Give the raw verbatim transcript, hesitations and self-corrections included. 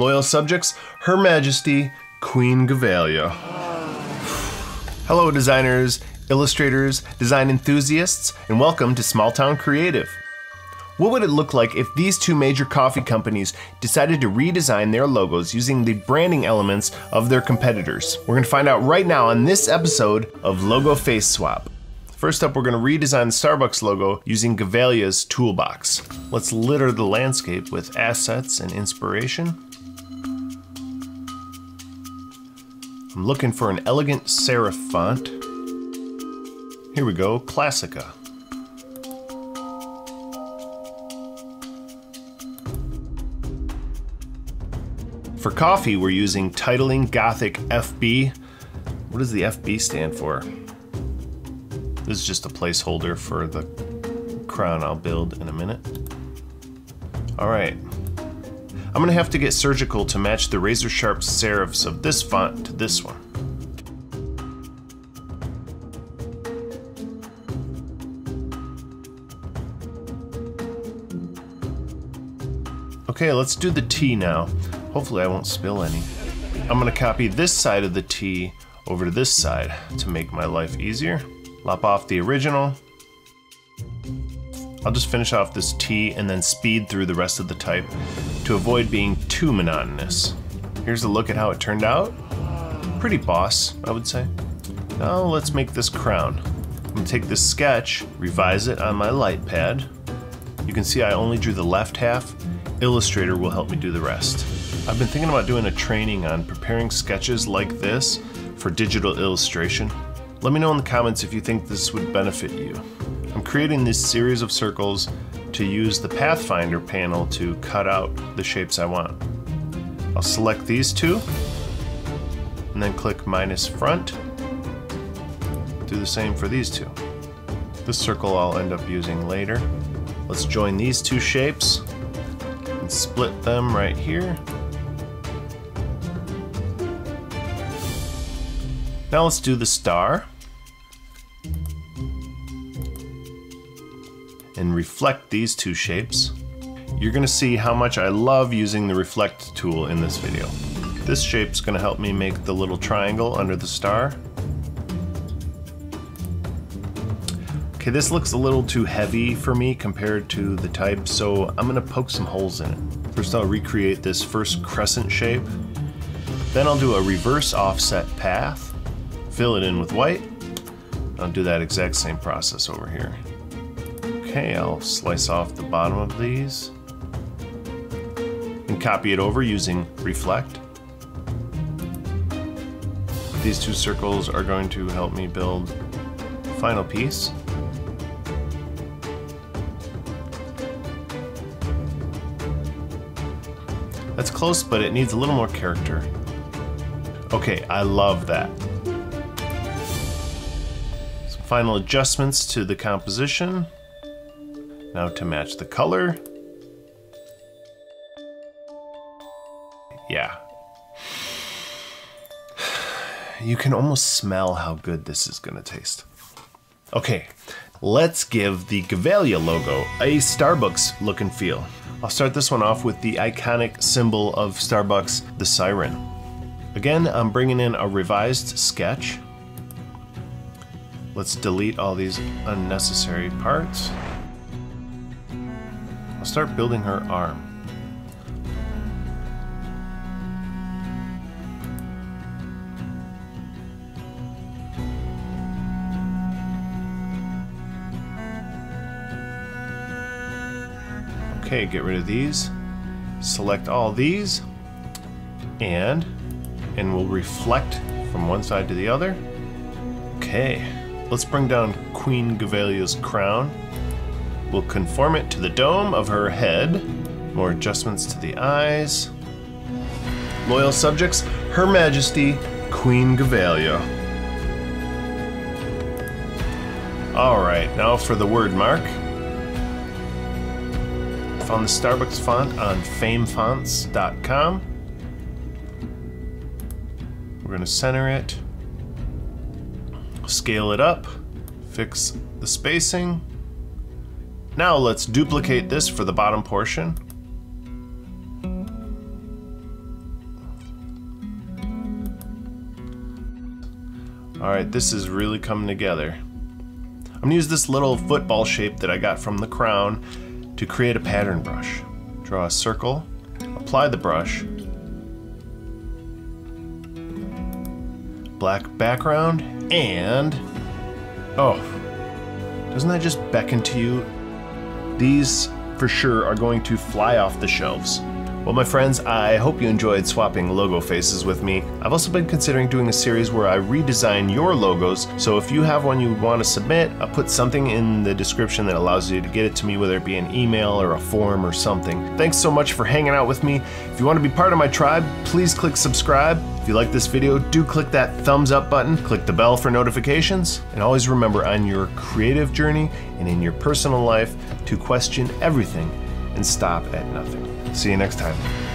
Loyal subjects, Her Majesty, Queen Gevalia. Hello designers, illustrators, design enthusiasts, and welcome to Small Town Creative. What would it look like if these two major coffee companies decided to redesign their logos using the branding elements of their competitors? We're going to find out right now on this episode of Logo Face Swap. First up, we're going to redesign the Starbucks logo using Gevalia's toolbox. Let's litter the landscape with assets and inspiration. I'm looking for an elegant serif font. Here we go, Classica. For coffee, we're using Titling Gothic F B. What does the F B stand for? This is just a placeholder for the crown I'll build in a minute. All right. I'm gonna have to get surgical to match the razor sharp serifs of this font to this one. Okay, let's do the T now. Hopefully I won't spill any. I'm gonna copy this side of the T over to this side to make my life easier. Lop off the original. I'll just finish off this T and then speed through the rest of the type to avoid being too monotonous. Here's a look at how it turned out. Pretty boss, I would say. Now let's make this crown. I'm gonna take this sketch, revise it on my light pad. You can see I only drew the left half. Illustrator will help me do the rest. I've been thinking about doing a training on preparing sketches like this for digital illustration. Let me know in the comments if you think this would benefit you. I'm creating this series of circles to use the Pathfinder panel to cut out the shapes I want. I'll select these two and then click minus front. Do the same for these two. This circle I'll end up using later. Let's join these two shapes and split them right here. Now let's do the star and reflect these two shapes. You're gonna see how much I love using the reflect tool in this video. This shape's gonna help me make the little triangle under the star. Okay, this looks a little too heavy for me compared to the type, so I'm gonna poke some holes in it. First I'll recreate this first crescent shape. Then I'll do a reverse offset path. Fill it in with white. I'll do that exact same process over here. Okay, I'll slice off the bottom of these and copy it over using reflect. These two circles are going to help me build the final piece. That's close, but it needs a little more character. Okay, I love that. Final adjustments to the composition. Now to match the color. Yeah. You can almost smell how good this is gonna taste. Okay, let's give the Gevalia logo a Starbucks look and feel. I'll start this one off with the iconic symbol of Starbucks, the siren. Again, I'm bringing in a revised sketch. Let's delete all these unnecessary parts. I'll start building her arm. Okay, get rid of these. Select all these, and, and we'll reflect from one side to the other. Okay. Let's bring down Queen Gevalia's crown. We'll conform it to the dome of her head. More adjustments to the eyes. Loyal subjects, Her Majesty, Queen Gevalia. All right, now for the word mark. Found the Starbucks font on fame fonts dot com. We're gonna center it. Scale it up, fix the spacing. Now let's duplicate this for the bottom portion. Alright, this is really coming together. I'm gonna use this little football shape that I got from the crown to create a pattern brush. Draw a circle, apply the brush, black background, and oh, doesn't that just beckon to you? These for sure are going to fly off the shelves. Well, my friends, I hope you enjoyed swapping logo faces with me. I've also been considering doing a series where I redesign your logos, so if you have one you want to submit, I'll put something in the description that allows you to get it to me, whether it be an email or a form or something. Thanks so much for hanging out with me. If you want to be part of my tribe, please click subscribe. If you like this video, do click that thumbs up button, click the bell for notifications, and always remember on your creative journey and in your personal life to question everything and stop at nothing. See you next time.